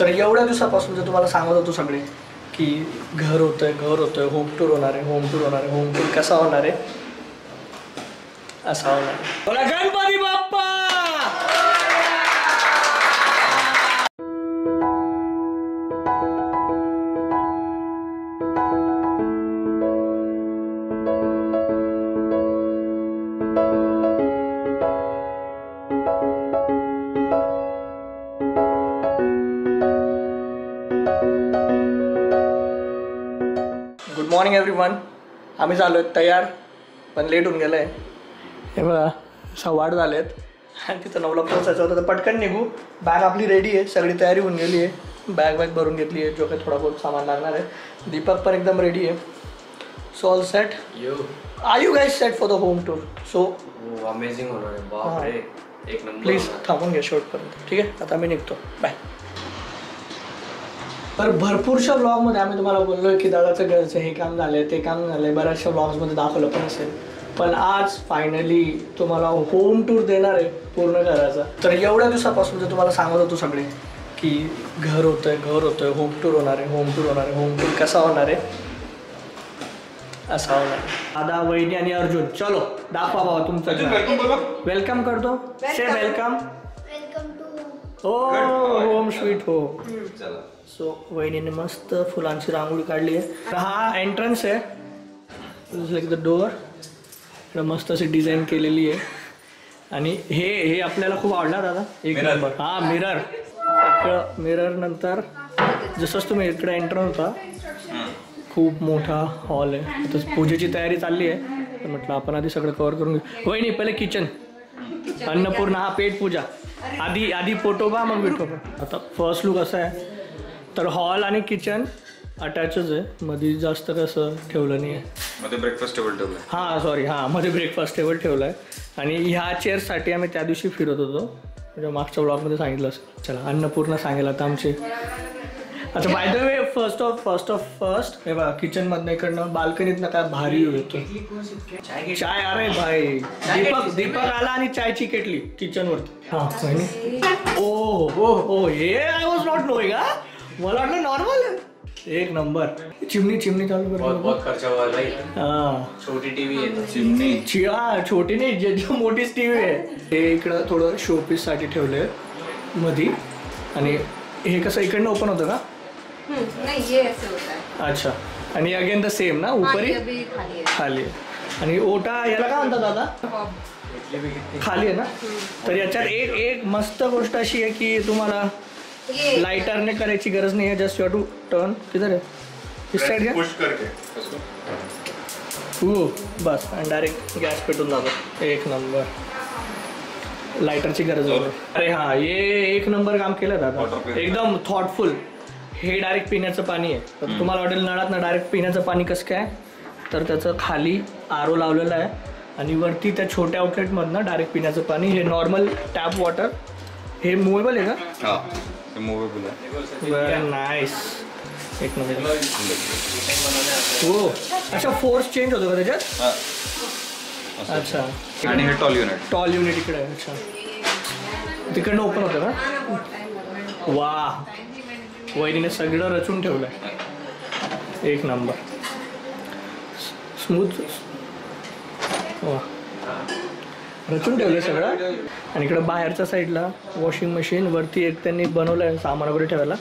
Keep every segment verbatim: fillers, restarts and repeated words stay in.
तर एवढ्या दिवसापासून जर तुम्हाला सांगत होतो सगळे की घर होतंय घर होतंय होम टूर होणार आहे होम टूर होणार आहे होम टूर कसा होणार आहे असा होणार आहे. बोला Ganpati Bappa. Good morning everyone. आम्ही झालो आहेत तयार पण लेट होऊन गेलं आहे. हे बघा सव्वाआठ झाले आहेत आणि तिथं नऊला पोहोचायचं होतं तर पटकन निघू. बॅग आपली रेडी आहे, सगळी तयारी होऊन गेली आहे. बॅग बॅग भरून घेतली आहे, जो काही थोडा बहुत सामान लागणार आहे. दीपक पण एकदम रेडी आहे. So all set. You are you guys set for the home tour? So amazing होणार आहे. बाप रे एक नंबर. प्लीज थांबून घ्या शेवटपर्यंत. ठीक आहे आता मी निघतो. बाय. तर भरपूरशा ब्लॉगमध्ये आम्ही तुम्हाला बोललो की दादाचं घरचं हे काम झालं आहे ते काम झालं आहे, बऱ्याचशा ब्लॉग्समध्ये दाखवलं पण असेल. पण आज फायनली तुम्हाला होम टूर देणार आहे पूर्ण घराचा. तर एवढ्या दिवसापासून जर तुम्हाला सांगत होतो सगळे की घर होतं आहे घर होतं आहे होम टूर होणार आहे होम टूर होणार आहे होम टूर कसा होणार आहे असा होणार आहे. दादा वहिनी आणि अर्जुन चलो दाखवा बाबा तुमचं. वेलकम करतो. से वेलकम हो होम स्वीट हो. सो वहिनीने मस्त फुलांची रांगोळी काढली आहे. हा एंट्रन्स आहे, लाईक द डोअर. इकडे मस्त अशी डिझाईन केलेली आहे आणि हे हे आपल्याला खूप आवडला दादा. एक नंबर हा मिरर. इकडं मिरर नंतर जसंच तुम्ही इकडे एंटर होता खूप मोठा हॉल आहे. आता पूजेची तयारी चालली आहे तर म्हटलं आपण आधी सगळं कव्हर करून घेऊ. वहिनी पहिले किचन अन्नपूर्णा हा पेट पूजा आधी आधी पोटोबा मग विठोबा. आता फर्स्ट लुक असा आहे. तर हॉल आणि किचन अटॅचच आहे, मध्ये जास्त कसं ठेवलं नाही आहे. मध्ये ब्रेकफास्ट टेबल ठेवलं आहे. हां सॉरी हां मध्ये ब्रेकफास्ट टेबल ठेवलं आहे. आणि ह्या चेअरसाठी आम्ही त्या दिवशी फिरत होतो म्हणजे मागच्या ब्लॉगमध्ये सांगितलं असं. चला अन्नपूर्णा सांगेल आता आमचे. अच्छा by the way first of first of first हे बघा किचनमधनं इकडनं बाल्कनीतनं काय भारी येतो चाय. अरे भाई दीपक दीपक आला आणि चायची केटली किचनवरती. हां ओ हो हो hey I was not knowing. हा मला वाटलं नॉर्मल आहे. एक नंबर. चिमनी चिमनी चालू कर. छोटी नाही जे जे मोठीच टीव्ही आहे. हे इकडं थोडं शोपीस साठी ठेवले मधी. आणि हे कसं इकडनं ओपन होतं का? अच्छा. आणि अगेन द सेम ना उपरी खाली. आणि ओटा याला काय म्हणतात दादा? खाली आहे ना. तर याच्यात एक एक मस्त गोष्ट अशी आहे की तुम्हाला लाइटरने करायची गरज नाही आहे. जस्ट यू टू टर्न किधर है इस साइड का पुश करके ओ बस आणि डायरेक्ट गॅस पेटून जातो. एक नंबर. लाइटरची गरज नाही. अरे हां हे एक नंबर काम केलं दादा एकदम थॉटफुल. हे डायरेक्ट पिण्याचं पाणी आहे तर तुम्हाला वाटेल नळात ना डायरेक्ट पिण्याचं पाणी कसं काय. तर त्याचं खाली आर ओ लावलेलं आहे आणि वरती त्या छोट्या आउटलेटमधनं डायरेक्ट पिण्याचं पाणी. हे नॉर्मल टॅप वॉटर. हे मुव्हेबल आहे का? नाईस. एक नंबर. हो अच्छा फोर्स चेंज होतो का त्याच्यात? अच्छा. आणि हे टॉल युनिट टॉल युनिट इकडे. अच्छा तिकडनं ओपन होतं का? वा वहिनीने सगळं रचून ठेवलं आहे. एक नंबर स्मूथ. वा रचून ठेवलं सगळं. आणि इकडं बाहेरच्या साईडला वॉशिंग मशीन वरती एक त्यांनी बनवलं आहे सामान वगैरे ठेवायला.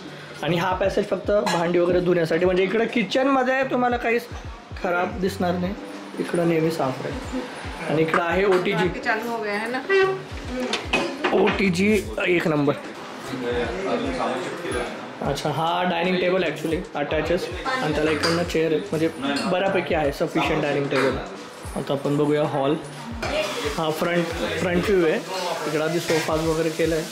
आणि हा पॅसेज फक्त भांडी वगैरे धुण्यासाठी म्हणजे इकडं किचनमध्ये तुम्हाला काहीच खराब दिसणार नाही. इकडं नेहमी साफ राहील. आणि इकडं आहे O T G. O T G एक नंबर. अच्छा हा डायनिंग टेबल ॲक्च्युली अटॅचेस आणि त्याला इकडनं चेअर आहेत म्हणजे बऱ्यापैकी आहे सफिशियंट डायनिंग टेबल. आता आपण बघूया हॉल. हा फ्रंट फ्रंट व्ह्यू आहे. इकडं आधी सोफाज वगैरे केला आहे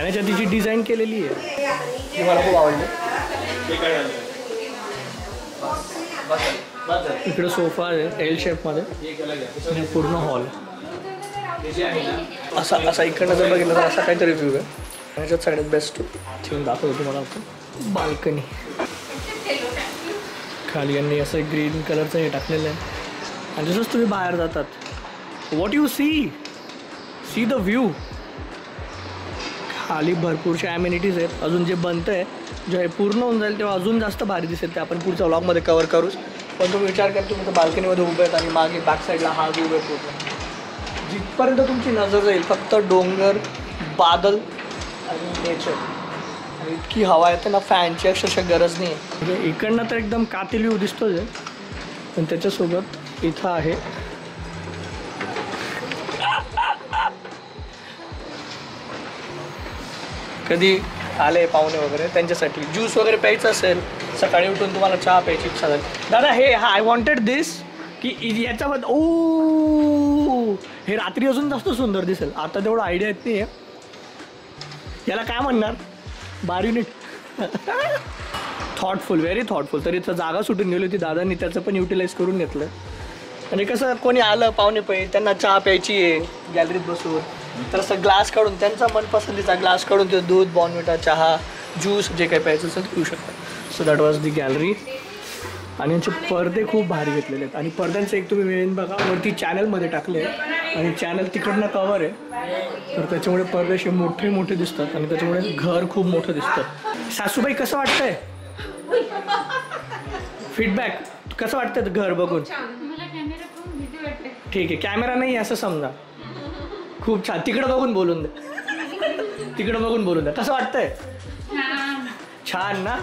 आणि त्याची जी डिझाईन केलेली आहे ती मला खूप आवडली. इकडं सोफा आहे एल शेपमध्ये. पूर्ण हॉल असा असा इकडनं जर बघितलं तर असा काहीतरी व्ह्यू आहे. ह्याच्यात सगळ्यात बेस्ट ठेवून दाखवतो तुम्हाला आपण बाल्कनी. खाली यांनी असं ग्रीन कलरचं हे टाकलेलं आहे आणि जसंच तुम्ही बाहेर जातात What you see? See the view. खाली भरपूरशा ॲम्युनिटीज आहेत. अजून जे बनतं आहे जे आहे पूर्ण होऊन जाईल तेव्हा अजून जास्त भारी दिसेल, ते आपण पुढच्या व्लॉगमध्ये कवर करूच. पण तुम्ही विचार करा, तुम्ही तर बाल्कनीमध्ये उभे आहेत आणि मागे बॅक साईडला हा व्यू आहे पूर्ण. जिथपर्यंत तुमची नजर जाईल फक्त डोंगर, बादल आणि नेचर. आणि इतकी हवा येते ना, फॅनची अक्षरशः गरज नाही आहे. म्हणजे इकडनं तर एकदम कातील व्यू दिसतोच आहे, पण त्याच्यासोबत इथं आहे कधी आले पाहुणे वगैरे त्यांच्यासाठी ज्यूस वगैरे प्यायचं असेल, सकाळी उठून तुम्हाला चहा प्यायची इच्छा झाली, दादा हे हा आय वॉन्टेड दिस की याच्याबद्दल ओ हे रात्री अजून जास्त सुंदर दिसेल. आता तेवढं आयडिया येत नाही आहे, याला काय म्हणणार, bar unit thoughtful, very thoughtful. तर इथं जागा सुटून गेली होती, दादांनी त्याचं पण युटिलाइज करून घेतलं. आणि कसं कोणी आलं पाहुणे पै त्यांना चहा प्यायची आहे गॅलरीत बसून, तर असं ग्लास काढून त्यांचा मनपसंतीचा ग्लास काढून ते दूध, बॉर्नविटा, चहा, ज्यूस जे काही प्यायचं असेल पिऊ शकतात. So that was the gallery. आणि यांचे पडदे खूप भारी घेतलेले आहेत. आणि पडद्यांचं एक तुम्ही मेन बघा वरती चॅनलमध्ये टाकले आहे आणि चॅनल तिकडनं कवर आहे, तर त्याच्यामुळे पडदे असे मोठे मोठे दिसतात आणि त्याच्यामुळे घर खूप मोठं दिसतं. सासूबाई कसं वाटतंय, फीडबॅक कसं वाटतं घर बघून? ठीक आहे, कॅमेरा नाही असं समजा. खूप छान. तिकडं बघून बोलून द्या, तिकडं बघून बोलून द्या. कसं वाटतंय? छान ना,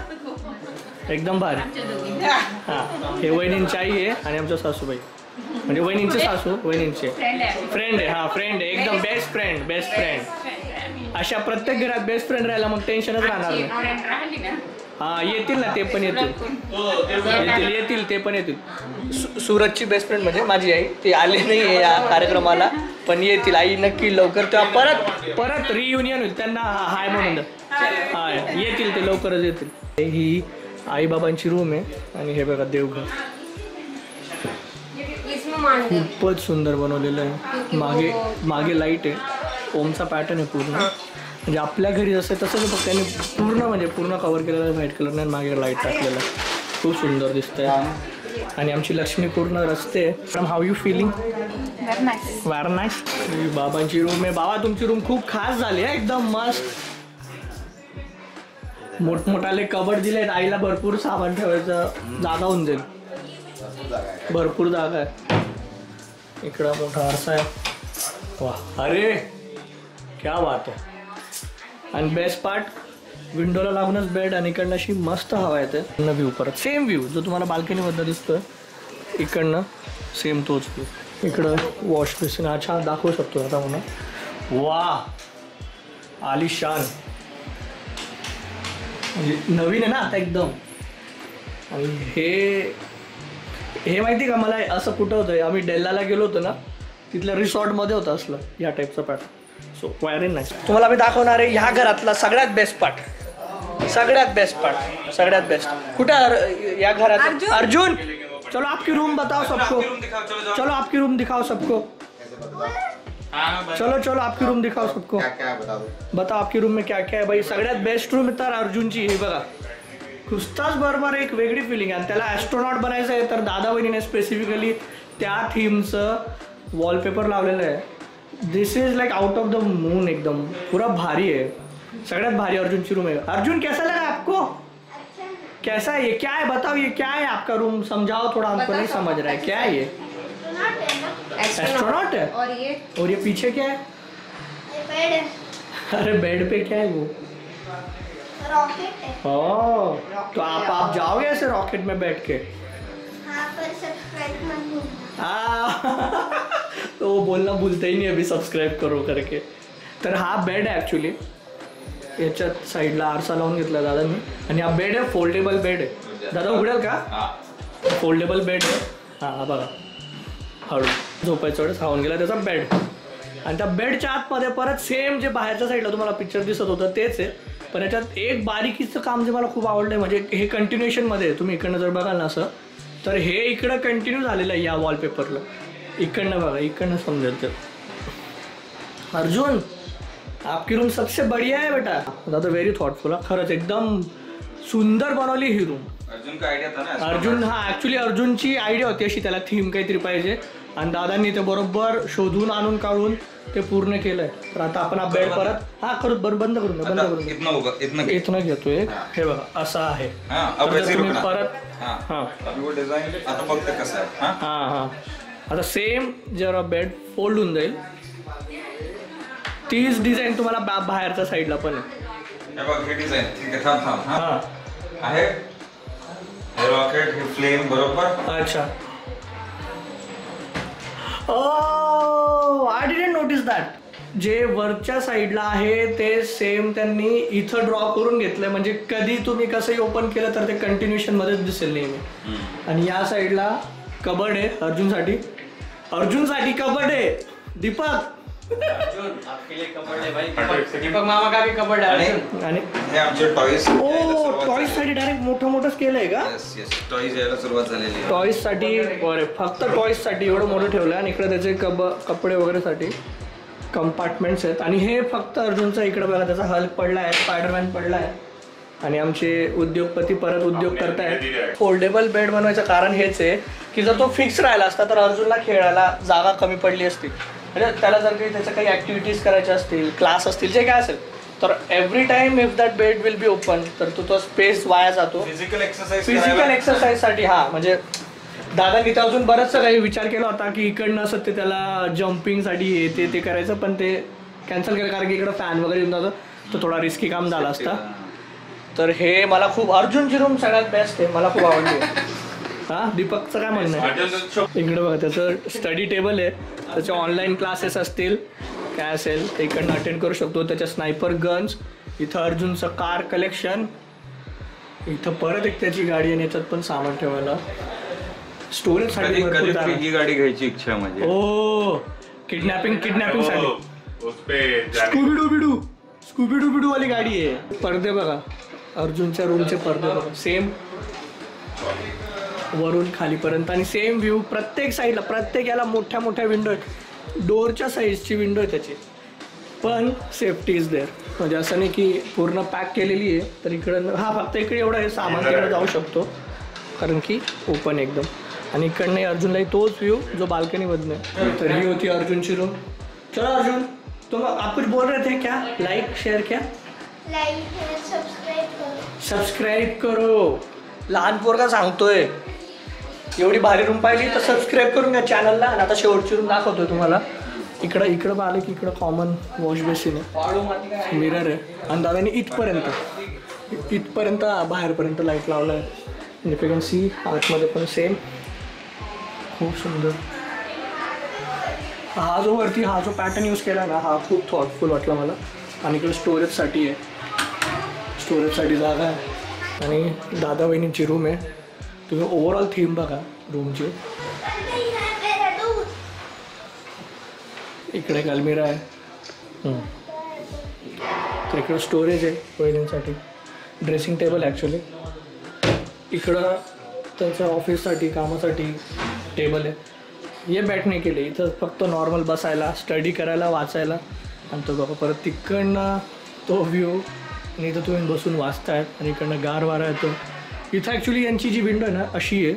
एकदम भारी. हां, हे वहिनींची आई आहे आणि आमच्या सासूबाई, म्हणजे वहिनींचे सासू, वहिनींचे फ्रेंड आहे. हां, फ्रेंड आहे, एकदम बेस्ट फ्रेंड. बेस्ट फ्रेंड अशा प्रत्येक घरात बेस्ट फ्रेंड राहिला मग टेन्शनच राहणार नाही. हां, येतील ना, ते पण येतील, येतील येतील ते पण येतील. सूरजची बेस्ट फ्रेंड म्हणजे माझी आई, ती आली नाही आहे या कार्यक्रमाला, पण येतील आई नक्की लवकर. तेव्हा परत परत रियुनियन होईल, त्यांना हाय म्हणून द्या. हाय, येतील ते लवकरच येतील. ही आईबाबांची रूम आहे आणि हे बघा देवघर खूपच सुंदर बनवलेलं आहे. मागे मागे लाईट आहे, ओमचा पॅटर्न आहे पूर्ण, म्हणजे आपल्या घरी जसं तसंच फक्त त्यांनी पूर्ण म्हणजे पूर्ण कवर केलेलं आहे व्हाईट कलरने आणि मागे लाईट टाकलेलं आहे. खूप सुंदर दिसतंय. आणि आमची लक्ष्मी पूर्ण रस्ते आहे. From how you feeling? Very nice. बाबांची रूम आहे. बाबा तुमची रूम खूप खास झाली आहे, एकदम मस्त. मोठमोठाले कबड दिले आहेत, आईला भरपूर सामान ठेवायचं जागा होऊन जाईल, भरपूर जागा आहे. इकडं मोठा आरसा आहे. वा, अरे क्या बात आहे. आणि बेस्ट पार्ट विंडोला लागूनच बेड आणि इकडनं अशी मस्त हवा येते. न व्ह्यू परत सेम व्ह्यू जो तुम्हाला बाल्कनीमधनं दिसतोय इकडनं सेम तोच व्ह्यू. इकडं वॉश बेसिन हा छान दाखवू शकतो आता म्हणा. वा, आलिशान, म्हणजे नवीन आहे ना आता एकदम. आणि हे हे माहिती का मला असं कुठं होतं, आम्ही डेल्लाला गेलो होतो ना, तिथल्या रिसॉर्टमध्ये होतं असलं ह्या टाईपचा पार्ट. So very nice. तुम्हाला मी दाखवणार आहे ह्या घरातला सगळ्यात बेस्ट पार्ट, सगळ्यात बेस्ट पार्ट, सगळ्यात बेस्ट. कुठं या घरात? अर्जुन, चलो आपकी रूम बताओ सबको, चलो आपकी रूम दिखाओ सबको, चलो चलो आपकी रूम दिखाओ सबको, बता आपकी रूम में क्या क्या है भाई. सगळ्यात बेस्ट रूम तर अर्जुनची हे बघा, खुस्ताच बरोबर एक वेगळी फिलिंग आहे. आणि त्याला ॲस्ट्रॉनॉट बनायचं आहे तर दादा वहिनीने स्पेसिफिकली त्या थीमचं वॉलपेपर लावलेलं आहे. This is like out of the moon, एकदम पुरा भारी आहे. सगळ्यात भारी अर्जुनची रूम आहे. अर्जुन कैसा लगा आपको, कैसा है, ये क्या है बताओ, ये क्या है आपका रूम, समझाओ थोड़ा, हमको नहीं समझ रहा है, क्या है ये? एस्ट्रोनॉट है. और ये और ये पीछे क्या है? ये बेड है. अरे बेड पे क्या है वो? रॉकेट है. ओ, तो आप आप जाओगे ऐसे रॉकेट में बैठ के? हाँ, पर सब्सक्राइब मत भूलना. तो वो बोलना भूलते ही नहीं अभी, सब्सक्राइब करो करके. तर हा बेड आहे ॲक्च्युली, याच्यात साईडला आरसा लावून घेतला दादांनी. आणि हा बेड आहे, फोल्डेबल बेड आहे. दादा उघडेल का? फोल्डेबल बेड आहे. हां बघा, हळू झोपायच्या वेळेस खाऊन गेला त्याचा बेड. आणि त्या बेडच्या आतमध्ये परत सेम जे बाहेरच्या साईडला तुम्हाला पिक्चर दिसत होतं तेच आहे, पण याच्यात एक बारीकीचं काम जे मला खूप आवडलं आहे, म्हणजे हे कंटिन्युएशनमध्ये आहे. तुम्ही इकडनं जर बघाल ना असं, तर हे इकडं कंटिन्यू झालेलं आहे या वॉलपेपरला. इकडनं बघा, इकडनं समजेल. तर अर्जुन आपकी रूम सबसे बढिया आहे बेटा. दादा व्हेरी थॉटफुल, खरंच एकदम सुंदर बनवली ही रूम. अर्जुन का आयडिया था ना, अर्जुन. हां, ॲक्च्युली अर्जुनची आयडिया होती अशी, त्याला थीम काहीतरी पाहिजे आणि दादांनी ते बरोबर शोधून आणून काढून ते पूर्ण केलंय। तर आता आपण बेड परत हा करू बरोबर बंद करून बंद करून इतना इतना इतना घेतो एक हे बघा असं आहे परत हा यो डिझाइन आता फक्त कसं आहे हा हा हा आता सेम जरा बेड फोल्ड होऊन जाईल तीस डिझाइन तुम्हाला बाहेरच्या साइडला पण आहे। हे बघा हे डिझाइन ठीक आहे थांब थांब हा आहे हे रॉकेट हे फ्लेम बरोबर अच्छा Oh, I didn't notice that. जे वरच्या साइडला आहे ते सेम त्यांनी इथं ड्रॉ करून घेतलंय म्हणजे कधी तुम्ही कसंही ओपन केलं तर ते कंटिन्यूशन मध्ये दिसेल नेहमी। आणि या साइडला कबड आहे अर्जुनसाठी अर्जुनसाठी कबड आहे दीपक कपडे वगैरे साठी कंपार्टमेंट्स आहेत आणि हे फक्त अर्जुनचा इकडे बघा त्याचा हल्क पडलाय स्पायडरमॅन पडलाय आणि आमचे उद्योगपती परत उद्योग करतायत। फोल्डेबल बेड बनवायचं कारण हेच आहे की जर तो फिक्स राहिला असता तर अर्जुनला खेळायला जागा कमी पडली असती म्हणजे त्याला जर काही त्याच्या काही ॲक्टिव्हिटीज करायच्या असतील क्लास असतील जे काय असेल तर every time if that bed will be open तर तो तो स्पेस वाया जातो फिजिकल एक्सरसाइज फिजिकल एक्सरसाइजसाठी हा म्हणजे दादा तिथं अजून बरंचसं काही विचार केला होता की इकडनं असं ते त्याला जम्पिंगसाठी येते ते करायचं पण ते कॅन्सल केलं कारण की इकडं फॅन वगैरे येऊन जातो तर थोडा रिस्की काम झाला असता। तर हे मला खूप अर्जुनची रूम सगळ्यात बेस्ट आहे मला खूप आवडली। हाँ दीपकचं काय म्हणणं आहे इकडे बघा त्याचं स्टडी टेबल आहे त्याचे ऑनलाईन क्लासेस असतील काय असेल ते इकडनं अटेंड करू शकतो त्याच्या स्नायपर गन्स इथं अर्जुनचं कार कलेक्शन इथं परत एक त्याची गाडी आणि याच्यात पण सामान ठेवायला स्टोरेज साठी ही गाडी घ्यायची इच्छा म्हणजे ओ किडनॅपिंग किडनॅपिंग साठी स्कूबी डू बिडू स्कूबी डू बिडू वाली गाडी आहे। पडदे बघा अर्जुनच्या रूमचे पडदे बघा सेम वरून खालीपर्यंत आणि सेम व्ह्यू प्रत्येक साईडला प्रत्येक याला मोठ्या मोठ्या विंडो आहेत डोअरच्या साईजची विंडो आहे त्याची पण सेफ्टी इज देअर म्हणजे असं नाही की पूर्ण पॅक केलेली आहे तर इकडं हा फक्त इकडे एवढं हे सामान तिकडे जाऊ शकतो कारण की ओपन एकदम आणि इकडनं अर्जुनलाही तोच व्ह्यू जो बाल्कनीमधनं आहे। तर ही होती अर्जुनची रूम। चला अर्जुन तुम आपण बोल रहे थे क्या लाईक शेअर क्या सबस्क्राईब करो लहान पोरगा सांगतोय एवढी भारी रूम पाहिजे तर सबस्क्राईब करून घ्या चॅनलला। आणि आता शेवटची रूम दाखवतोय तुम्हाला इकडं इकडं पाहिलं की इकडं कॉमन वॉश बेसिन आहे मिरर आहे आणि दादाने इथपर्यंत इथपर्यंत बाहेरपर्यंत लाईट लावला आहे इफ यू कॅन सी आतमध्ये पण सेम खूप सुंदर। हा जो वरती हा जो पॅटर्न यूज केला ना हा खूप थॉटफुल वाटला मला आणि इकडे स्टोरेजसाठी आहे स्टोरेजसाठी जागा आहे आणि दादा वहिनींची रूम आहे तुम्ही ओव्हरऑल थीम बघा रूमची इकडे अलमिरा आहे तर इकडं स्टोरेज आहे वहिनींसाठी ड्रेसिंग टेबल ॲक्च्युली इकडं त्यांच्या ऑफिससाठी कामासाठी टेबल आहे हे बॅठणे केले इथं फक्त नॉर्मल बसायला स्टडी करायला वाचायला आणि तो बघा परत तिकडनं तो व्ह्यू आणि इथं तुम्ही बसून वाचतायत आणि इकडनं गार वारा येतो। इथं ॲक्च्युली यांची जी विंडो आहे ना अशी आहे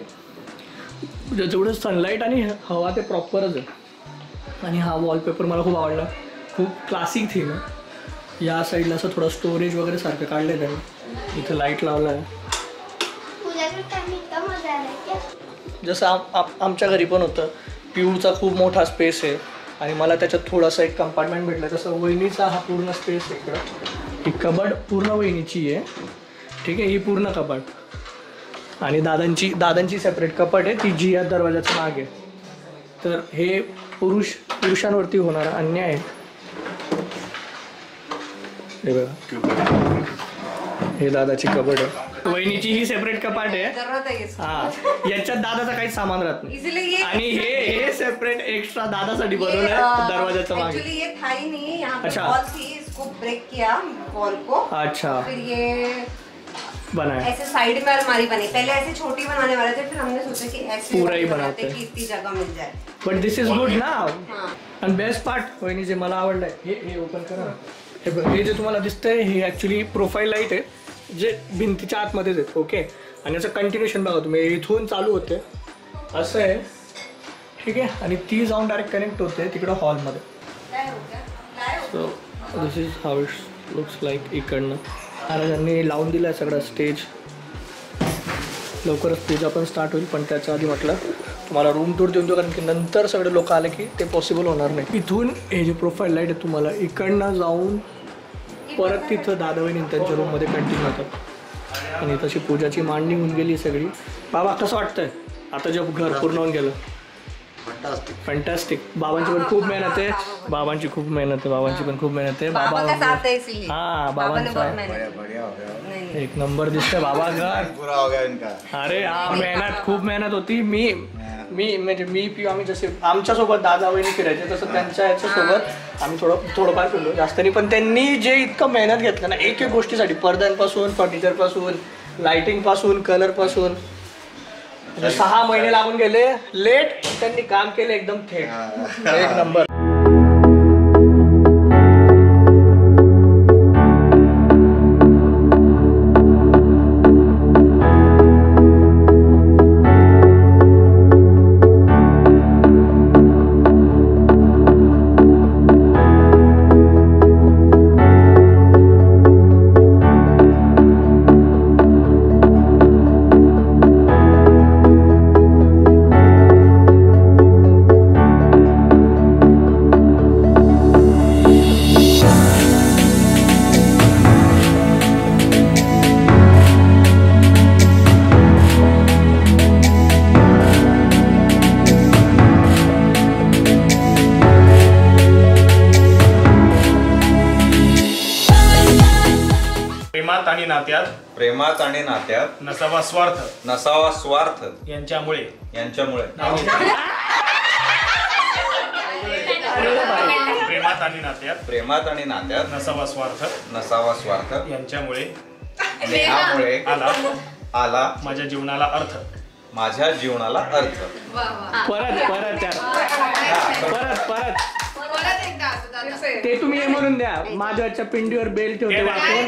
जेवढं सनलाईट आणि हवा ते प्रॉपरच आहे आणि हा वॉलपेपर मला खूप आवडला खूप क्लासिक थीम आहे। या साईडला असं थोडं स्टोरेज वगैरे सारखं काढलं आहे त्यांनी इथं लाईट लावला आहे जसं आम आमच्या घरी पण होतं पिऊचा खूप मोठा स्पेस आहे आणि मला त्याच्यात थोडासा एक कंपार्टमेंट भेटला तसं वहिनीचा हा पूर्ण स्पेस आहे इकडं ही कबड पूर्ण वहिनीची आहे ठीक आहे ही पूर्ण कबड आणि दादांची दादांची सेपरेट कबड आहे ती जी या दरवाजाच्या मागे आहे। तर हे पुरुष पुरुषांवरती होणारा अन्याय हे बघा हे दादाची कबड आहे वहिनीची ही सेपरेट कपाट आहे हा याच्यात दादाचं काही सामान राहत नाही आणि हे हे सेपरेट एक्स्ट्रा दादासाठी बनवलं आहे दरवाजाच्या मागे। अच्छा को ब्रेक किया वॉल को अच्छा फिर ये बनाया ऐसे साइड में अलमारी बनी पहले ऐसे छोटी बनाने वाले थे फिर हमने सोचा कि ऐसे पूरा ही बनाते हैं कि इतनी जगह मिल जाए but this is good now and best part वही जे मला आवडलं हे हे ओपन करा हे हे जे तुम्हाला दिसतंय हे ऍक्च्युअली प्रोफाइल लाईट आहे जे भिंतीच्या आतमध्येच आहे ओके आणि याचं कंटिन्यूशन बघा तुम्ही इथून चालू होते असं आहे ठीक है, आणि ती जाऊन डायरेक्ट कनेक्ट होते तिकडे हॉलमध्ये. So this is how it looks like इकडनं. महाराजांनी लावून दिला आहे सगळा स्टेज. लवकरच पूजा पण स्टार्ट होईल, पण त्याच्या आधी म्हटलं तुम्हाला रूम टूर देऊन देऊ, कारण की नंतर सगळे लोक आले की ते पॉसिबल होणार नाही. इथून हे जे प्रोफाईल लाईट आहे तुम्हाला इकडनं जाऊन परत तिथं दादावहिनी त्यांच्या रूममध्ये कंटिन्यू होतात. आणि तशी पूजाची मांडणी होऊन गेली सगळी. बाबा कसं वाटतंय आता जब घर पूर्ण होऊन गेलं? Fantastic fantastic. बाबांची पण खूप मेहनत आहे, बाबांची खूप मेहनत आहे, बाबांची पण खूप मेहनत आहे. बाबा हां बाबांचा एक नंबर दिसतोय बाबा घर पूरा हो गया इनका. अरे हा मेहनत खूप मेहनत होती. मी मी म्हणजे मी पिऊ आम्ही जसे आमच्यासोबत दादा वहिनी फिरायचे तसं त्यांच्या याच्यासोबत आम्ही थोडं थोडंफार फिरलो जास्त नाही. पण त्यांनी जे इतकं मेहनत घेतलं ना एक एक गोष्टीसाठी, पडद्यांपासून फर्निचरपासून लायटिंगपासून कलरपासून, सहा महिने लागून गेले लेट, त्यांनी काम केले एकदम थेट. एक नंबर. नात्यात प्रेमात आणि नात्यात नसावा स्वार्थ, नसावा स्वार्थ यांच्यामुळे यांच्यामुळे प्रेमात आणि नात्यात प्रेमात आणि नात्यात नसावा स्वार्थ, नसावा स्वार्थ यांच्यामुळे यांच्यामुळे आला आला माझ्या जीवनाला अर्थ, माझ्या जीवनाला अर्थ. परत परत परत परत ते तुम्ही म्हणून द्या. माझ्याच्या पिंडीवर बेल ठेवते वाटून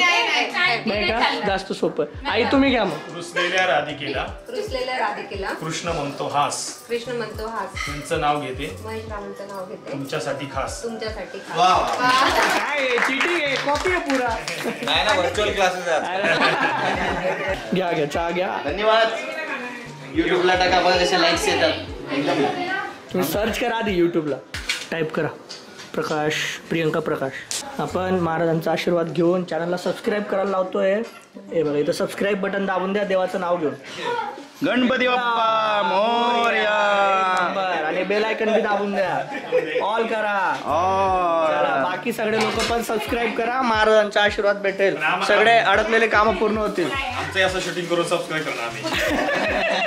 नाही का, जास्त सोपं. आई तुम्ही घ्या मग. रुसलेल्या राधिकेला रुसलेल्या राधिकेला कृष्ण म्हणतो हास, कृष्ण म्हणतो हास तुमचं नाव घेते, महेश रामांचं नाव घेते तुमच्यासाठी खास, तुमच्यासाठी खास. वा काय चीटिंग आहे, कॉपी आहे पूरा. नाही ना व्हर्च्युअल क्लासेस आहेत. घ्या घ्या चहा घ्या. धन्यवाद. यूट्यूबला टाका बघा कशा लाईक्स येतात एकदम. तुम्ही सर्च करा आधी यूट्यूबला टाईप करा प्रकाश प्रियंका प्रकाश. आपण महाराजांचा आशीर्वाद घेऊन चॅनलला सबस्क्राईब करायला लावतोय. हे बघा इथं सबस्क्राईब बटन दाबून द्या देवाचं नाव घेऊन. गणपती बाप्पा मोरया. आणि बेल आयकन बी दाबून द्या, ऑल करा. बाकी सगळे लोक पण सबस्क्राईब करा, महाराजांचा आशीर्वाद भेटेल, सगळे अडकलेले कामं पूर्ण होतील. आमचं असं शूटिंग करून सबस्क्राईब करणार.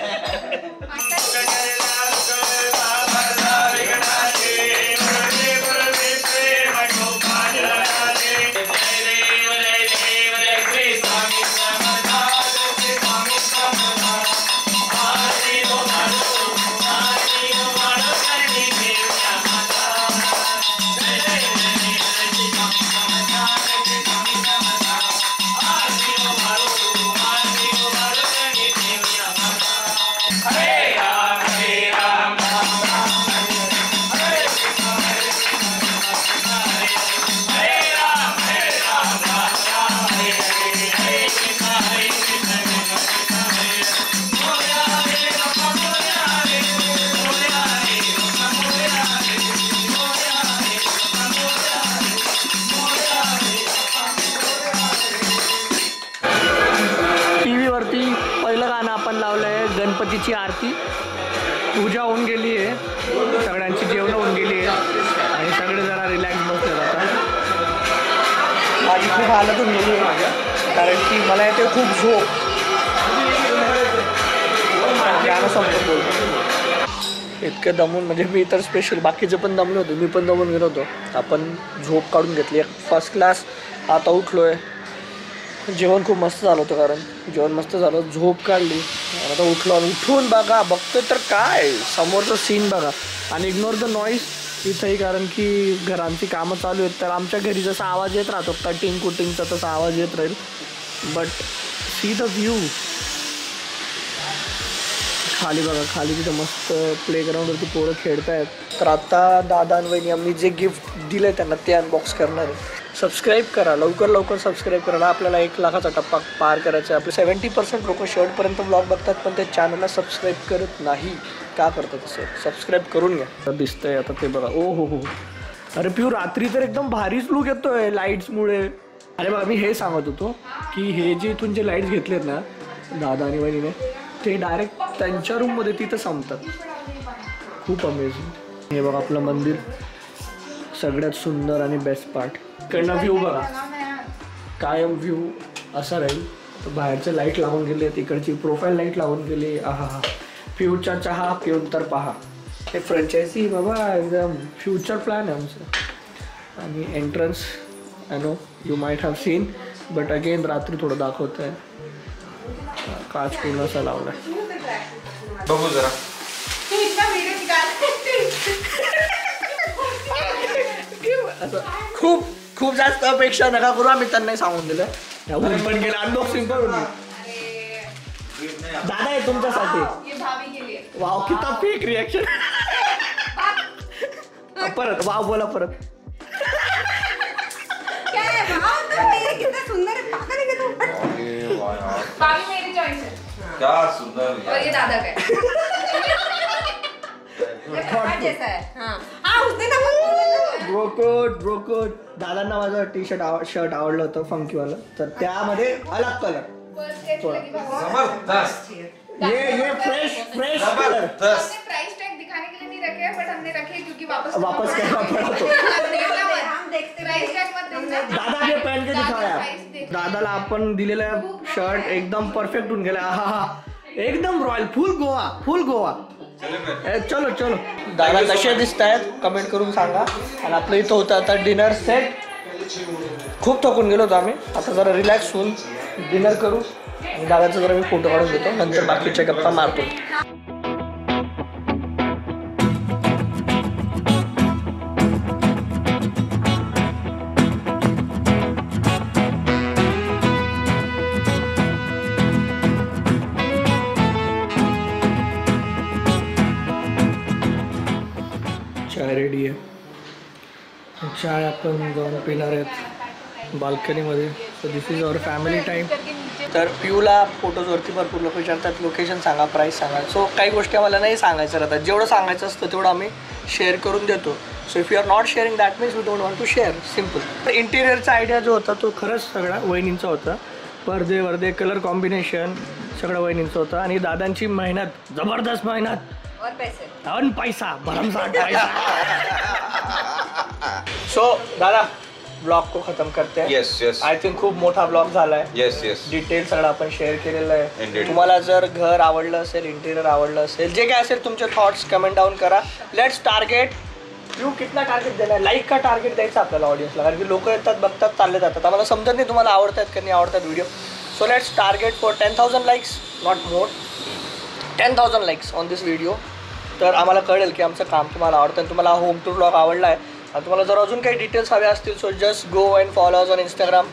गणपतीची आरती पूजा होऊन गेली आहे, सगळ्यांची जेवण होऊन गेली आहे आणि सगळे जरा रिलॅक्स बसतात आता. माझी खूप हालत होऊन गेली आहे माझ्या, कारण की मला येते खूप झोप. गाणं संपत बोलतो इतकं दमून, म्हणजे मी तर स्पेशल बाकीचे पण दमले होते, मी पण दमून गेलो होतो. आपण झोप काढून घेतली फर्स्ट क्लास. आता उठलो आहे. जेवण खूप मस्त झालं होतं, कारण जेवण मस्त झालं, झोप काढली. आता उठलो आणि उठून बघा बघतोय तर काय समोरचं सीन बघा. आणि इग्नोर द नॉईज इथंही, कारण की घरांची कामं चालू आहेत. तर आमच्या घरी जसा आवाज येत राहतो कटिंग कुटिंगचा तसा आवाज येत राहील. बट सी द व्ह्यू खाली बघा, खाली तिथं मस्त प्लेग्राऊंडवरती पोरं खेळत आहेत. तर आता दादा आणि वहिनी आम्ही जे गिफ्ट दिलं त्यांना ते अनबॉक्स करणार आहे. सबस्क्राईब करा, लवकर लवकर सबस्क्राईब करा. आपल्याला एक लाखाचा टप्पा पार करायचा आहे. आपले सेवन्टी पर्सेंट लोकं शेवटपर्यंत ब्लॉग बघतात पण त्या चॅनलला सबस्क्राईब करत नाही. का करतात असं? सबस्क्राईब करून घ्या. दिसतंय आता ते बघा. ओ हो हो, अरे पिऊ रात्री तर एकदम भारीच लूक येतोय लाईट्समुळे. अरे बघा, मी हे सांगत होतो की हे जे इथून जे लाईट्स घेतलेत ना दादा आणि वहिनीने, ते डायरेक्ट त्यांच्या रूममध्ये तिथं संपतात. खूप अमेझिंग. हे बघा आपलं मंदिर, सगळ्यात सुंदर आणि बेस्ट पार्ट. इकडनं व्ह्यू बघा, कायम व्ह्यू असा राहील. बाहेरचे लाईट लावून गेले, तिकडची प्रोफाईल लाईट लावून गेली. आहा हा, फ्युचा चहा पिऊन तर पहा. हे फ्रँचायझी बाबा, एकदम फ्युचर प्लॅन आहे आमचं. आणि entrance I know you might have seen, but again रात्री थोडं दाखवत आहे. काच पूर्ण असा लावला बघू जरा. खूप खूप जास्त अपेक्षा नका करू, आम्ही त्यांना सांगून दिलं. पण गेलं अनबॉक्सिंग करून दादा आहे तुमच्यासाठी. वाव, किती फेक रिॲक्शन. परत वाव बोला परत. क्या सुंदर है. और ये दादा का है जैसा है. हां हां, उसने ना ब्रो कोड ब्रो कोड दादांना माझा टी-शर्ट शर्ट आवडलं होतं फंकी वाला, तर त्यामध्ये अलग कलर जबरदस्त. ये ये फ्रेश फ्रेश जबरदस्त. हमने प्राइस टैग दिखाने के लिए नहीं रखे बट हमने रखे क्योंकि वापस वापस करना पड़ा तो हम देखते. प्राइस टैग मत देखना. दादा ने पहन के दिखाया. दादाला आपण दिलेला शर्ट एकदम परफेक्ट होऊन गेला. हा हा, एकदम royal. Full Goa full Goa. चलो चलो. दादा कसे दिसत आहेत कमेंट करून सांगा. आणि आपलं इथं होतं आता डिनर सेट. खूप थकून गेलो होतो आम्ही, आता जरा रिलॅक्स होऊन डिनर करू. आणि दादाचा जरा मी फोटो काढून देतो, नंतर बाकीच्या गप्पा मारतो. चाय रेडी आहे, चाय आपण जाऊन पिणार आहेत बाल्कनीमध्ये. So this is our family time. तर पिऊला फोटोजवरती भरपूर लोक विचारतात लोकेशन सांगा, प्राईस सांगा. सो काही गोष्टी आम्हाला नाही सांगायचं राहतात. जेवढं सांगायचं असतं तेवढं आम्ही शेअर करून देतो. So if you are not sharing that means we don't want to share, simple. तर इंटिरियरचा आयडिया जो होता तो खरंच सगळा वहिनींचा होता. पडदे वर्दे कलर कॉम्बिनेशन सगळं वहिनींचं होतं. आणि दादांची मेहनत, जबरदस्त मेहनत. और पैसे और पैसा भरमसाठ पैसा. सो दादा ब्लॉग को खत्म करते हैं. यस यस, आई थिंक खूप मोठा ब्लॉग झाला आहे. यस यस, डिटेल सगळं आपण शेअर केलेलं आहे. तुम्हाला जर घर आवडलं असेल, इंटेरियर आवडलं असेल, जे काय असेल तुमचे थॉट्स कमेंट डाऊन करा. Let's target. यू कितना टार्गेट देणार आहे? लाईक का टार्गेट द्यायचं आपल्याला ऑडियन्सला? कारण की लोक येतात, बघतात, चालले जातात. आम्हाला समजत नाही तुम्हाला आवडतात की नाही आवडतात video. So let's target for ten thousand likes, not more. Ten thousand likes on this video. तर आम्हाला कळेल की आमचं काम तुम्हाला आवडतं आणि तुम्हाला होम टूर ब्लॉग आवडला आहे. आणि तुम्हाला जर अजून काही डिटेल्स हवे असतील so just go and follow us on Instagram.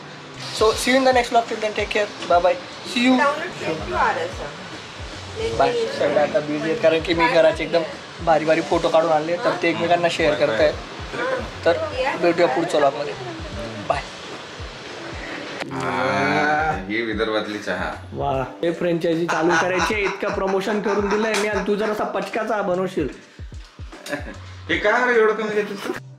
So see you in the next blog. Till then take care, bye bye, see you bye. सगळ्या आता बिझी आहेत कारण की मी घराचे एकदम भारी भारी फोटो काढून आणले, तर ते एकमेकांना शेअर करतायत. तर भेटूया पुढच्या ब्लॉगमध्ये. बाय. ही विदर्भातली चहा. वा, हे फ्रँचायझी चालू करायची. इतका प्रमोशन करून दिलंय मी आणि तू जर असा पचकाचा बनवशील. हे काय एवढं कमी घेतलं?